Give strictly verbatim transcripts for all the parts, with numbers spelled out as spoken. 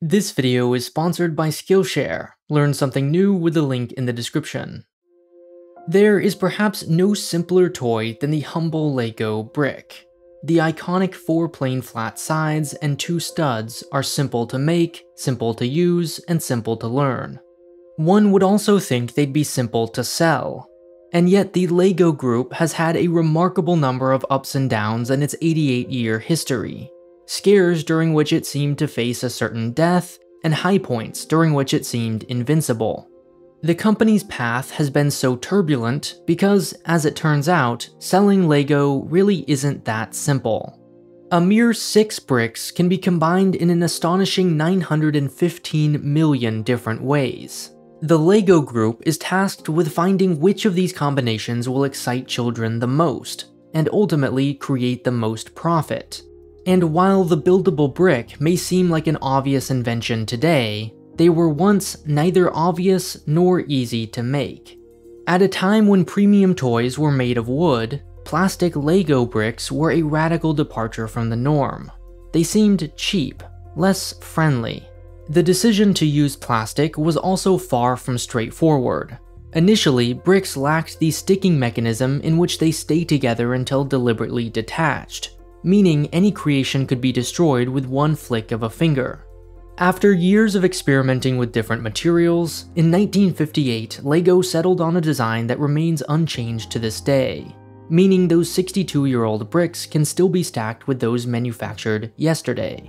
This video is sponsored by Skillshare. Learn something new with the link in the description. There is perhaps no simpler toy than the humble LEGO brick. The iconic four plain flat sides and two studs are simple to make, simple to use, and simple to learn. One would also think they'd be simple to sell. And yet the LEGO group has had a remarkable number of ups and downs in its eighty-eight year history. Scares during which it seemed to face a certain death, and high points during which it seemed invincible. The company's path has been so turbulent because, as it turns out, selling LEGO really isn't that simple. A mere six bricks can be combined in an astonishing nine hundred fifteen million different ways. The LEGO group is tasked with finding which of these combinations will excite children the most, and ultimately create the most profit. And while the buildable brick may seem like an obvious invention today, they were once neither obvious nor easy to make. At a time when premium toys were made of wood, plastic LEGO bricks were a radical departure from the norm. They seemed cheap, less friendly. The decision to use plastic was also far from straightforward. Initially, bricks lacked the sticking mechanism in which they stay together until deliberately detached, meaning any creation could be destroyed with one flick of a finger. After years of experimenting with different materials, in nineteen fifty-eight, LEGO settled on a design that remains unchanged to this day, meaning those sixty-two year old bricks can still be stacked with those manufactured yesterday.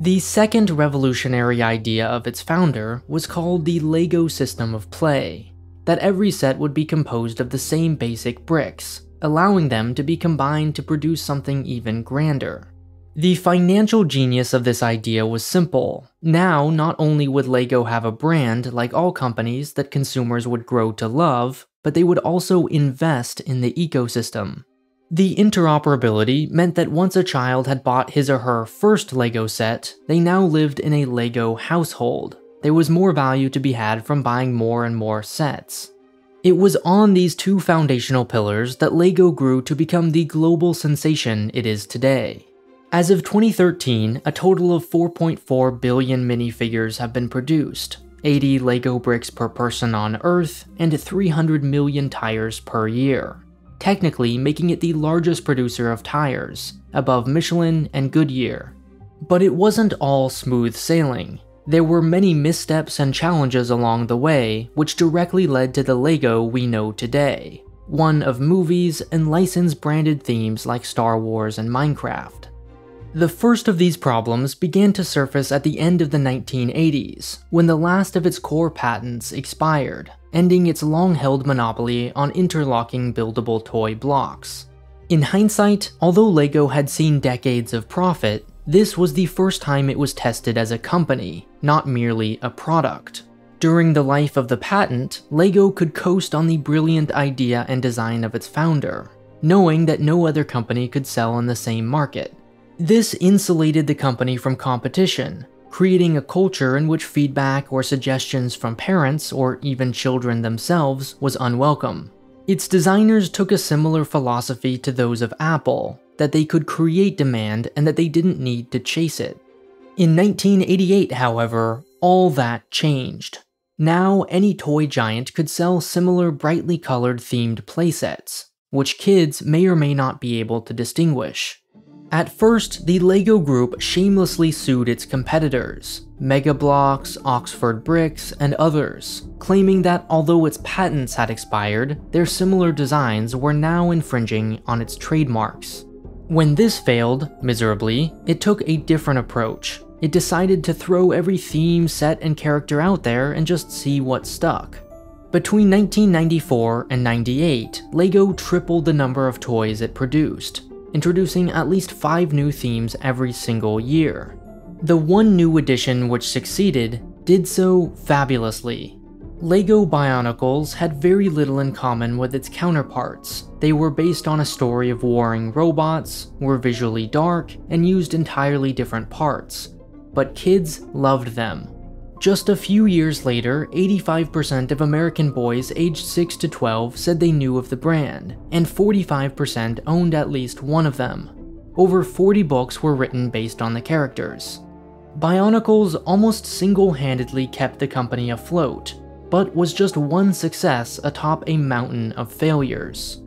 The second revolutionary idea of its founder was called the LEGO system of play, that every set would be composed of the same basic bricks, allowing them to be combined to produce something even grander. The financial genius of this idea was simple. Now, not only would LEGO have a brand, like all companies, that consumers would grow to love, but they would also invest in the ecosystem. The interoperability meant that once a child had bought his or her first LEGO set, they now lived in a LEGO household. There was more value to be had from buying more and more sets. It was on these two foundational pillars that LEGO grew to become the global sensation it is today. As of twenty thirteen, a total of four point four billion minifigures have been produced, eighty LEGO bricks per person on Earth, and three hundred million tires per year, technically making it the largest producer of tires, above Michelin and Goodyear. But it wasn't all smooth sailing. There were many missteps and challenges along the way, which directly led to the LEGO we know today, one of movies and licensed branded themes like Star Wars and Minecraft. The first of these problems began to surface at the end of the nineteen eighties, when the last of its core patents expired, ending its long-held monopoly on interlocking buildable toy blocks. In hindsight, although LEGO had seen decades of profit, this was the first time it was tested as a company, not merely a product. During the life of the patent, LEGO could coast on the brilliant idea and design of its founder, knowing that no other company could sell in the same market. This insulated the company from competition, creating a culture in which feedback or suggestions from parents or even children themselves was unwelcome. Its designers took a similar philosophy to those of Apple, that they could create demand and that they didn't need to chase it. In nineteen eighty-eight, however, all that changed. Now any toy giant could sell similar brightly colored themed playsets, which kids may or may not be able to distinguish. At first, the LEGO group shamelessly sued its competitors, Mega Bloks, Oxford Bricks, and others, claiming that although its patents had expired, their similar designs were now infringing on its trademarks. When this failed, miserably, it took a different approach. It decided to throw every theme, set, and character out there and just see what stuck. Between nineteen ninety-four and ninety-eight, LEGO tripled the number of toys it produced, introducing at least five new themes every single year. The one new addition which succeeded did so fabulously. LEGO Bionicles had very little in common with its counterparts. They were based on a story of warring robots, were visually dark, and used entirely different parts. But kids loved them. Just a few years later, eighty-five percent of American boys aged six to twelve said they knew of the brand, and forty-five percent owned at least one of them. Over forty books were written based on the characters. Bionicles almost single-handedly kept the company afloat, but was just one success atop a mountain of failures.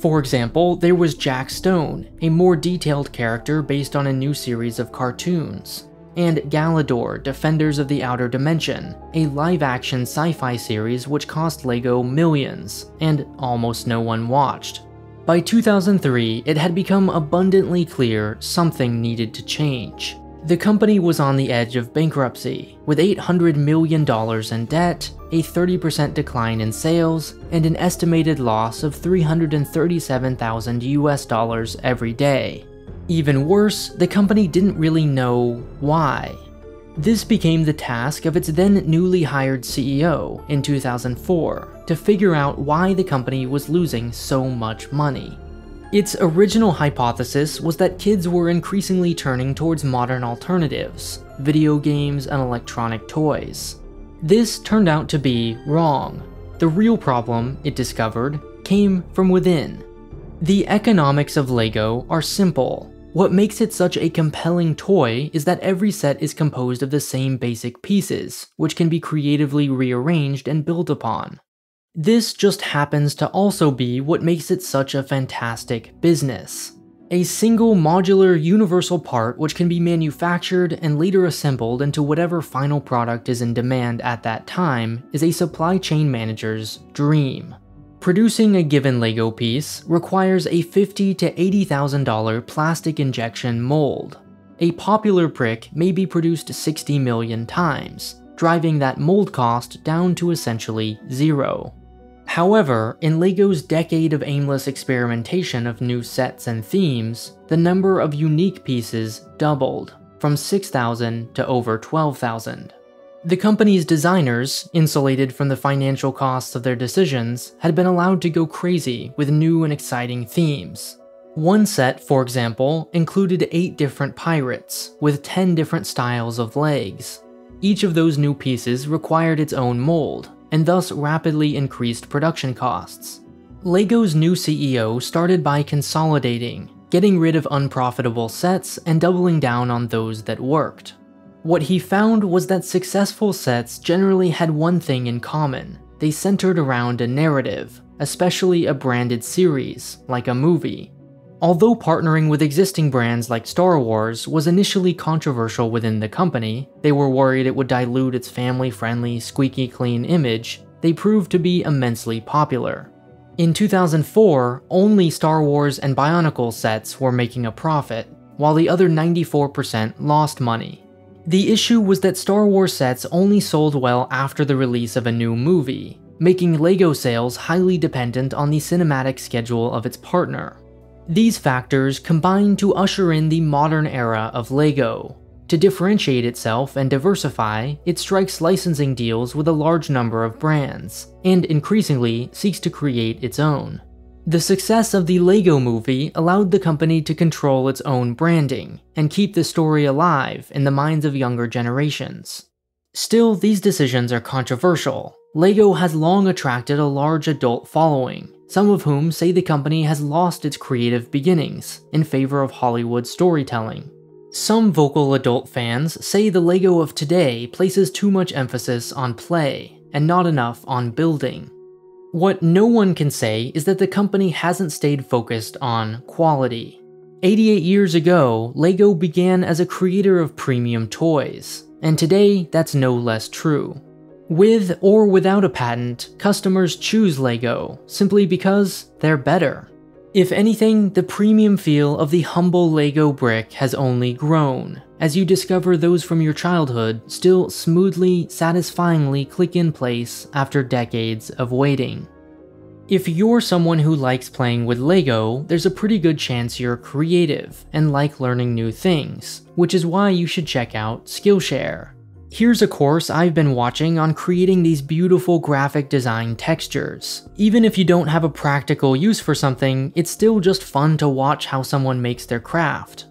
For example, there was Jack Stone, a more detailed character based on a new series of cartoons, and Galidor, Defenders of the Outer Dimension, a live-action sci-fi series which cost LEGO millions, and almost no one watched. By two thousand three, it had become abundantly clear something needed to change. The company was on the edge of bankruptcy, with eight hundred million dollars in debt, a thirty percent decline in sales, and an estimated loss of three hundred thirty-seven thousand U S dollars every day. Even worse, the company didn't really know why. This became the task of its then newly hired C E O in two thousand four to figure out why the company was losing so much money. Its original hypothesis was that kids were increasingly turning towards modern alternatives, video games and electronic toys. This turned out to be wrong. The real problem, it discovered, came from within. The economics of LEGO are simple. What makes it such a compelling toy is that every set is composed of the same basic pieces, which can be creatively rearranged and built upon. This just happens to also be what makes it such a fantastic business. A single modular universal part which can be manufactured and later assembled into whatever final product is in demand at that time is a supply chain manager's dream. Producing a given LEGO piece requires a fifty thousand to eighty thousand dollar plastic injection mold. A popular brick may be produced sixty million times, driving that mold cost down to essentially zero. However, in LEGO's decade of aimless experimentation of new sets and themes, the number of unique pieces doubled, from six thousand to over twelve thousand. The company's designers, insulated from the financial costs of their decisions, had been allowed to go crazy with new and exciting themes. One set, for example, included eight different pirates, with ten different styles of legs. Each of those new pieces required its own mold, and thus rapidly increased production costs. LEGO's new C E O started by consolidating, getting rid of unprofitable sets and doubling down on those that worked. What he found was that successful sets generally had one thing in common. They centered around a narrative, especially a branded series, like a movie. Although partnering with existing brands like Star Wars was initially controversial within the company, they were worried it would dilute its family-friendly, squeaky-clean image, they proved to be immensely popular. In two thousand four, only Star Wars and Bionicle sets were making a profit, while the other ninety-four percent lost money. The issue was that Star Wars sets only sold well after the release of a new movie, making LEGO sales highly dependent on the cinematic schedule of its partner. These factors combined to usher in the modern era of LEGO. To differentiate itself and diversify, it strikes licensing deals with a large number of brands, and increasingly seeks to create its own. The success of the LEGO movie allowed the company to control its own branding, and keep the story alive in the minds of younger generations. Still, these decisions are controversial. LEGO has long attracted a large adult following, some of whom say the company has lost its creative beginnings in favor of Hollywood storytelling. Some vocal adult fans say the LEGO of today places too much emphasis on play and not enough on building. What no one can say is that the company hasn't stayed focused on quality. eighty-eight years ago, LEGO began as a creator of premium toys, and today that's no less true. With or without a patent, customers choose LEGO simply because they're better. If anything, the premium feel of the humble LEGO brick has only grown, as you discover those from your childhood still smoothly, satisfyingly click in place after decades of waiting. If you're someone who likes playing with LEGO, there's a pretty good chance you're creative and like learning new things, which is why you should check out Skillshare. Here's a course I've been watching on creating these beautiful graphic design textures. Even if you don't have a practical use for something, it's still just fun to watch how someone makes their craft.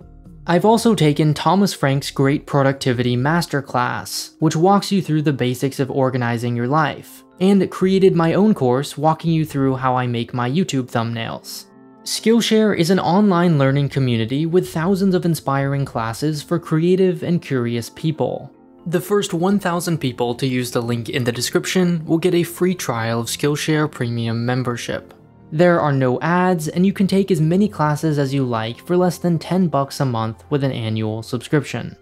I've also taken Thomas Frank's Great Productivity Masterclass, which walks you through the basics of organizing your life, and created my own course walking you through how I make my YouTube thumbnails. Skillshare is an online learning community with thousands of inspiring classes for creative and curious people. The first one thousand people to use the link in the description will get a free trial of Skillshare Premium membership. There are no ads, and you can take as many classes as you like for less than ten bucks a month with an annual subscription.